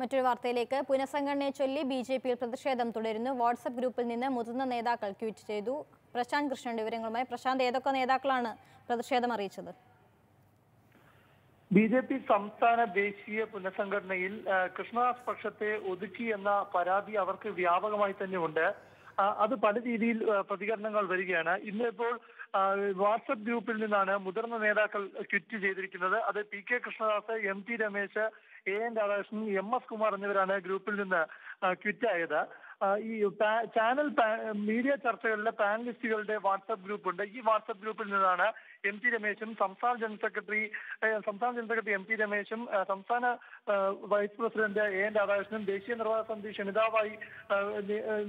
മറ്റൊരു വാർത്തയിലേക്ക്. പുനഃസംഘടനയെ ചൊല്ലി ബിജെപിയിൽ പ്രതിഷേധം തുടരുന്നു. വാട്സാപ്പ് ഗ്രൂപ്പിൽ നിന്ന് മുതിർന്ന നേതാക്കൾ ട്വീറ്റ് ചെയ്തു. പ്രശാന്ത് കൃഷ്ണന്റെ വിവരങ്ങളുമായി പ്രശാന്ത്, ഏതൊക്കെ നേതാക്കളാണ് പ്രതിഷേധം അറിയിച്ചത്? ബി ജെ പി സംസ്ഥാന ദേശീയ പുനഃസംഘടനയിൽ കൃഷ്ണദാസ് പക്ഷത്തെ ഒതുക്കി എന്ന പരാതി അവർക്ക് വ്യാപകമായി തന്നെയുണ്ട്. അത് പല രീതിയിൽ പ്രതികരണങ്ങൾ വരികയാണ്. ഇന്നിപ്പോൾ വാട്സപ്പ് ഗ്രൂപ്പിൽ നിന്നാണ് മുതിർന്ന നേതാക്കൾ ട്വീറ്റ് ചെയ്തിരിക്കുന്നത്. അത് P K Krishnadas, M T Ramesh, N Radhakrishnan, M S Kumar എന്നിവരാണ് ഗ്രൂപ്പിൽ നിന്ന് ട്വീറ്റായത്. ഈ ചാനൽ മീഡിയ ചർച്ചകളിലെ പാനലിസ്റ്റുകളുടെ വാട്സാപ്പ് ഗ്രൂപ്പുണ്ട്. ഈ വാട്സാപ്പ് ഗ്രൂപ്പിൽ നിന്നാണ് എം ടി രമേശും സംസ്ഥാന ജനറൽ സെക്രട്ടറി എം ടി രമേശും സംസ്ഥാന വൈസ് പ്രസിഡന്റ് എൻ രാധാകൃഷ്ണനും ദേശീയ നിർവാഹക സമിതി ക്ഷണിതാവായി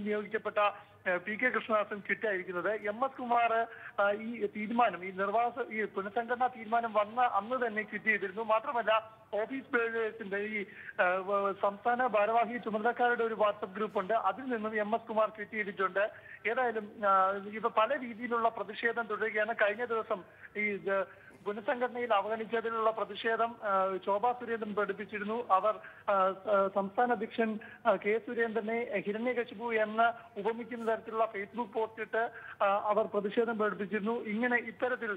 നിയോഗിക്കപ്പെട്ട പി കെ കൃഷ്ണദാസും ട്വിറ്റായിരിക്കുന്നത്. എം എസ് കുമാർ ഈ തീരുമാനം, ഈ പുനഃസംഘടനാ തീരുമാനം വന്ന അന്ന് തന്നെ ട്വിറ്റ് ചെയ്തിരുന്നു. മാത്രമല്ല, ഓഫീസ് ബേഴ്സിന്റെ ഈ സംസ്ഥാന ഭാരവാഹി ചുമതലക്കാരുടെ ഒരു വാട്സപ്പ് ഗ്രൂപ്പ് ഉണ്ട്. അതിൽ നിന്നും എം എസ് കുമാർ ട്വീറ്റ് ചെയ്തിട്ടുണ്ട്. ഏതായാലും ഇപ്പൊ പല രീതിയിലുള്ള പ്രതിഷേധം തുടരുകയാണ്. കഴിഞ്ഞ ദിവസം ഈ പുനഃസംഘടനയിൽ അവഗണിച്ചതിലുള്ള പ്രതിഷേധം ശോഭാ സുരേന്ദ്രൻ പഠിപ്പിച്ചിരുന്നു. അവർ സംസ്ഥാന അധ്യക്ഷൻ കെ സുരേന്ദ്രനെ ഹിരണ്യകശിപു എന്ന് ഉപമിക്കുന്ന തരത്തിലുള്ള ഫേസ്ബുക്ക് പോസ്റ്റിട്ട് അവർ പ്രതിഷേധം പ്രകടിപ്പിച്ചിരുന്നു. ഇങ്ങനെ ഇത്തരത്തിൽ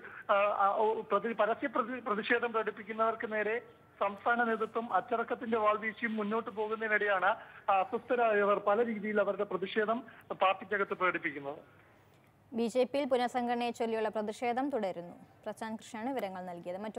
പരസ്യ പ്രതിഷേധം പ്രകടിപ്പിക്കുന്നവർക്ക് നേരെ സംസ്ഥാന നേതൃത്വം അച്ചടക്കത്തിന്റെ വാൾ വീശിയും മുന്നോട്ട് പോകുന്നതിനിടെയാണ് അസ്വസ്ഥരായവർ പല രീതിയിൽ അവരുടെ പ്രതിഷേധം പാർട്ടിക്കകത്ത് പ്രകടിപ്പിക്കുന്നത്. ബിജെപിയിൽ പുനഃസംഘടനയെ ചൊല്ലിയുള്ള പ്രതിഷേധം തുടരുന്നു. പ്രശാന്ത് കൃഷ്ണനാണ് വിവരങ്ങൾ നൽകിയത്.